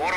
Plaga.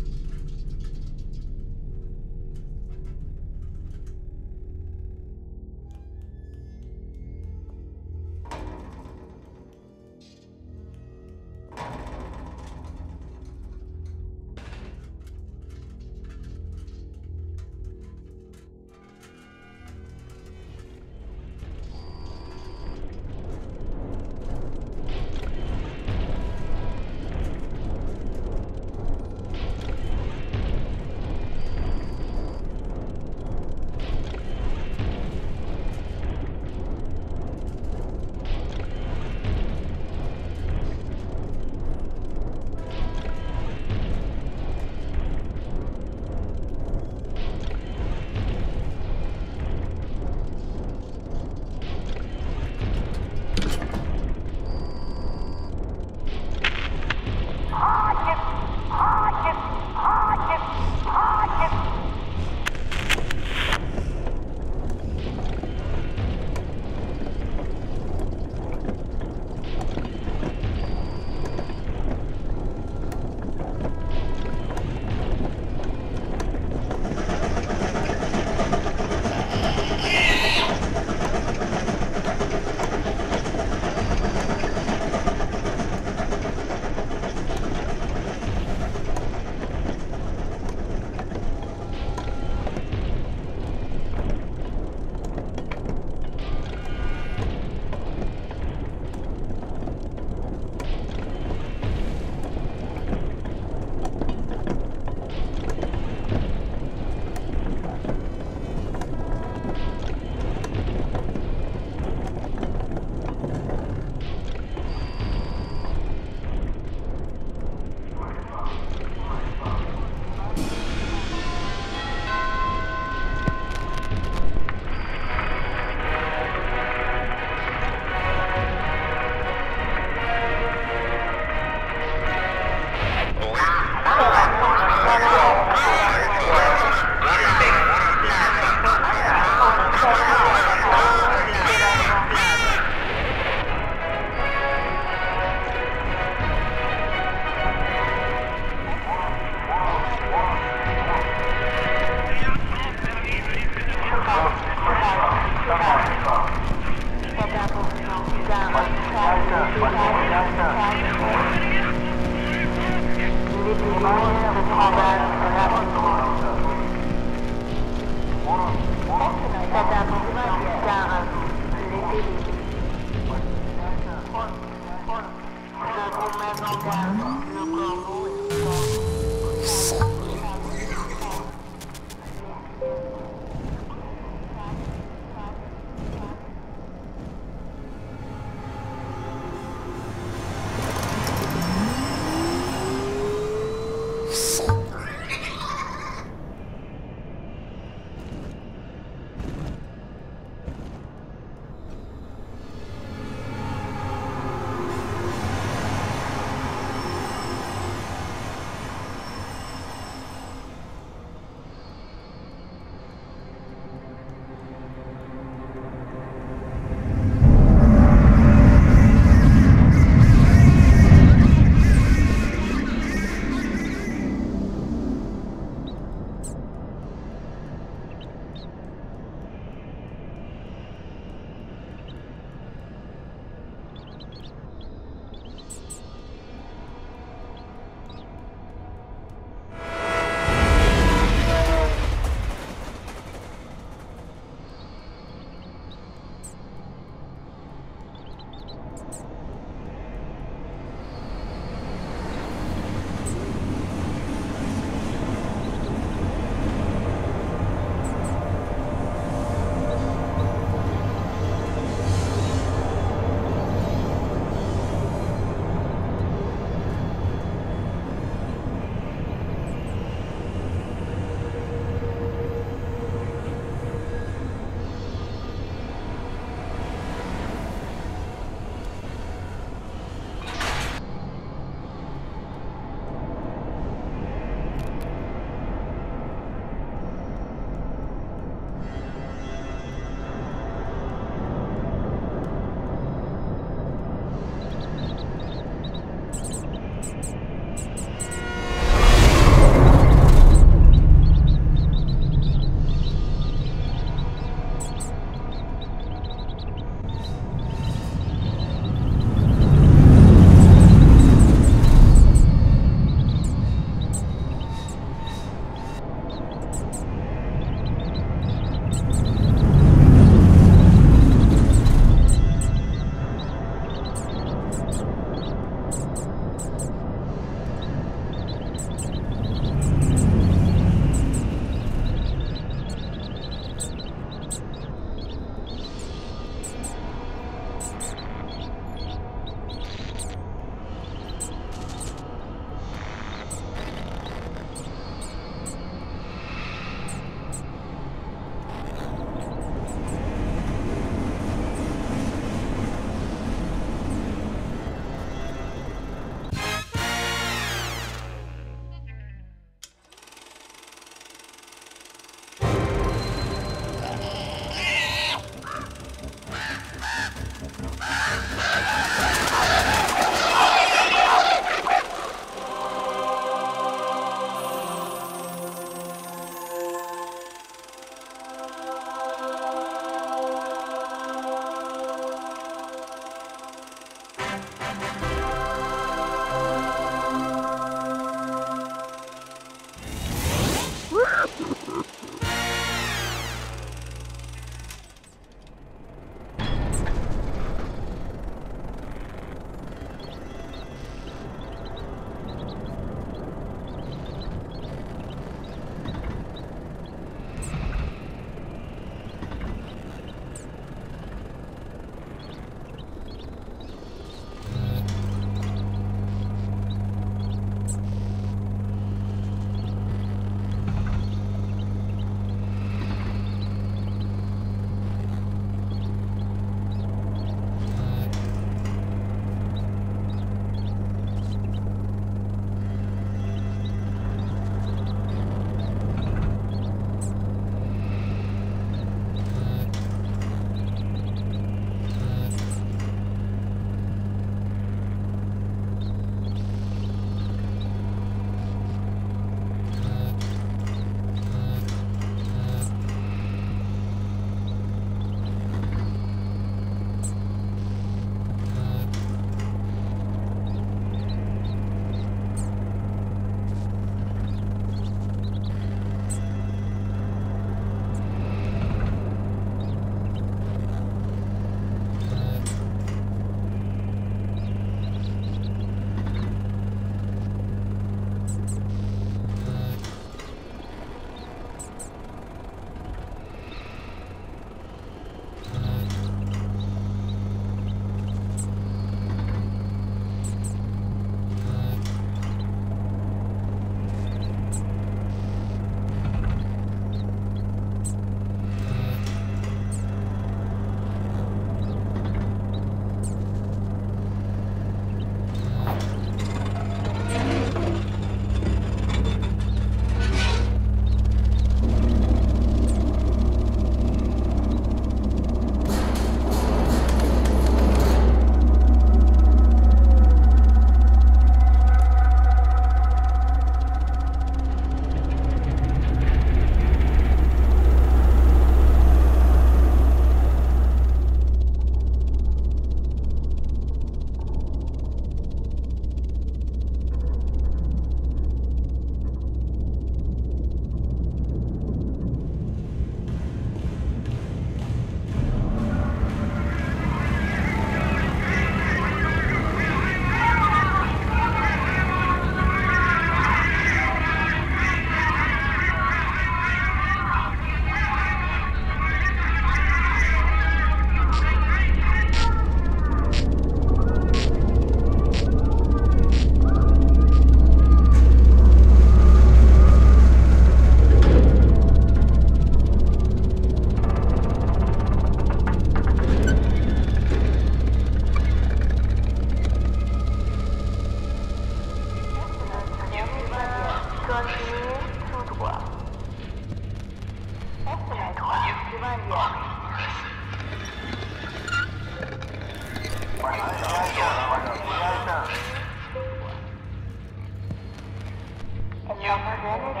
两个人的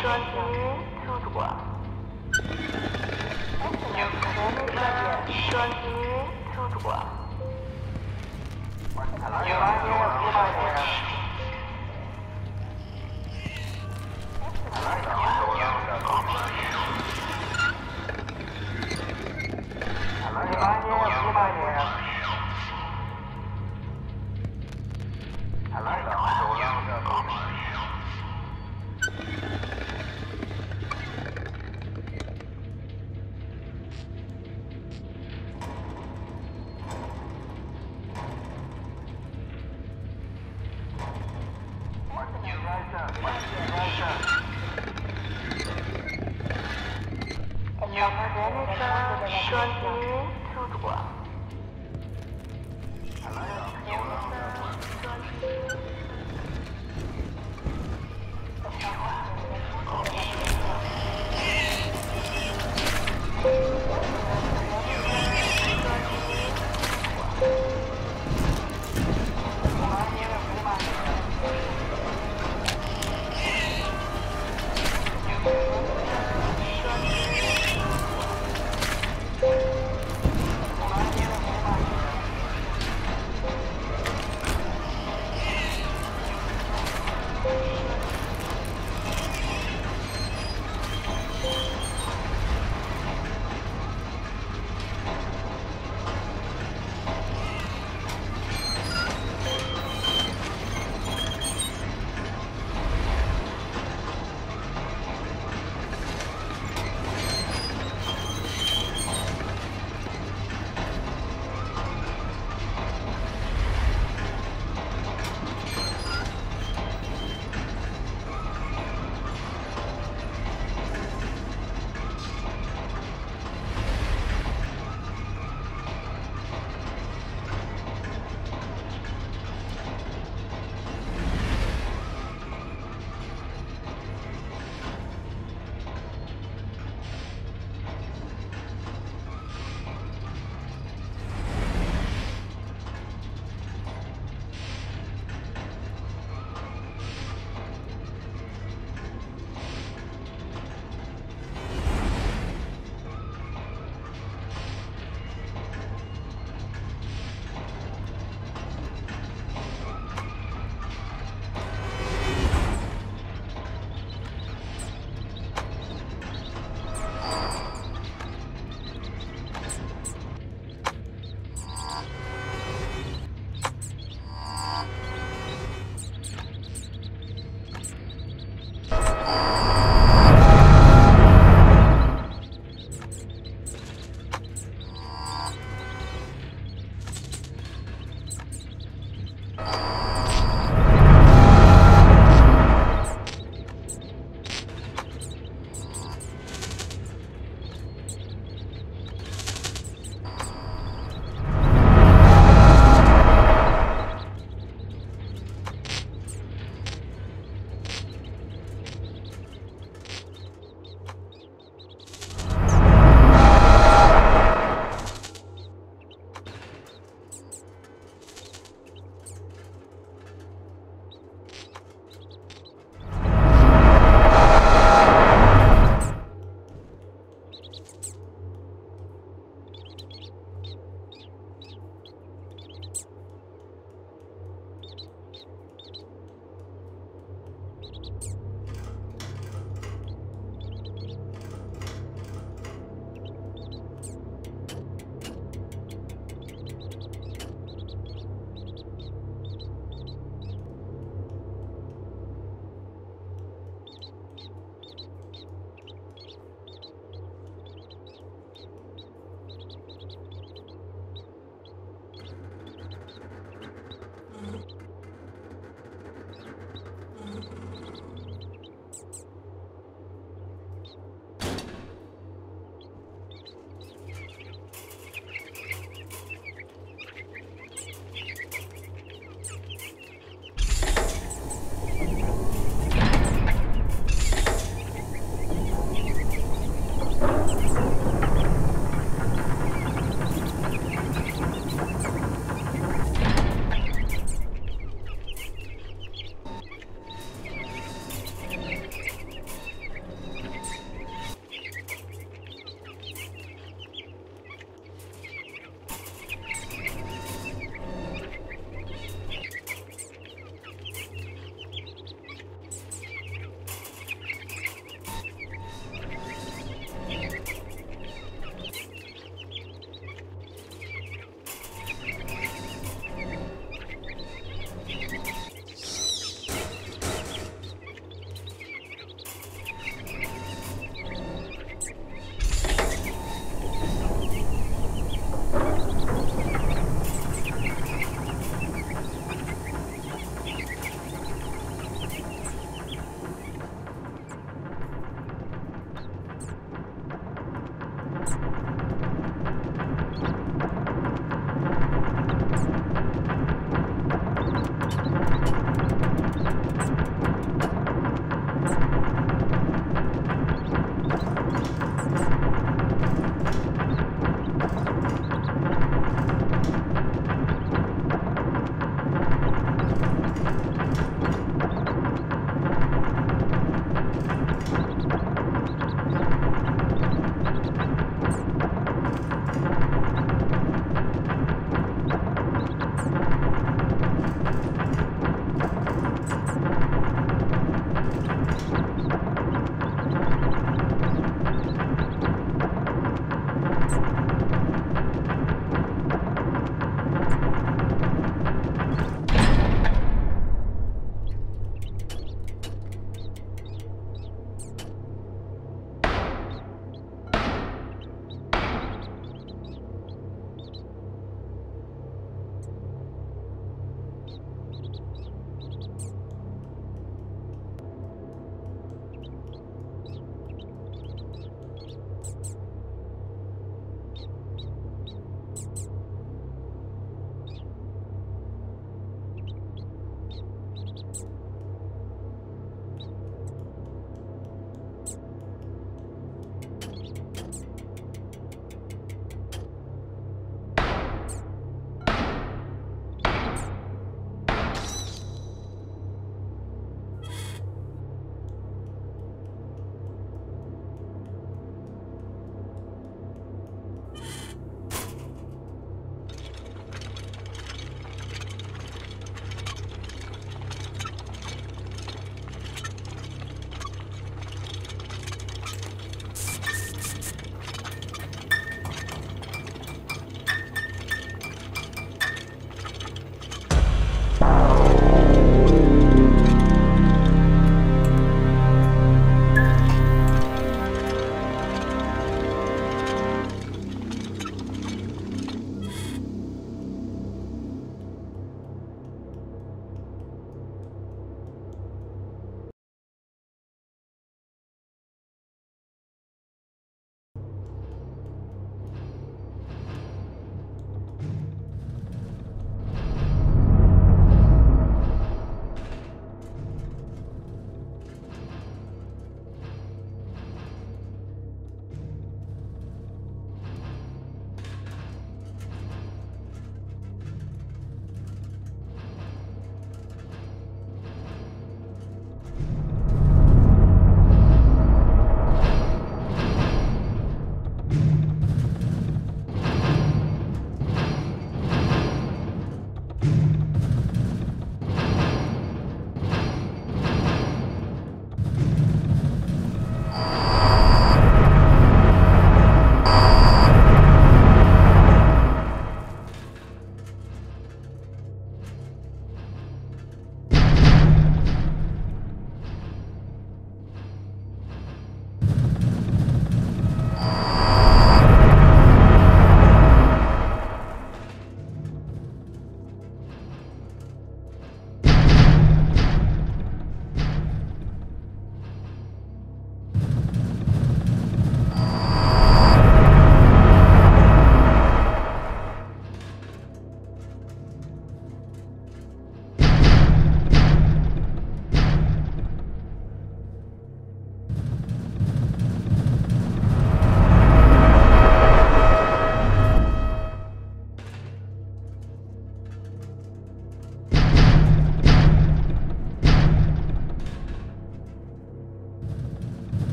车距速度，两个人的车距速度，两个人的车距。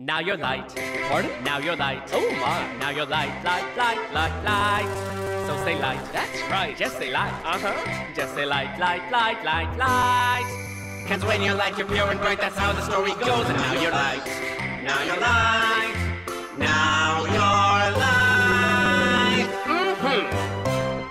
Now you're light. Pardon? Now you're light. Oh my. Now you're light, light. So say light. That's right. Just say light. Uh-huh. Just say light. 'Cause when you're light, you're pure and bright. That's how the story goes. And now you're light. Now you're light. Now you're light. Mm-hmm.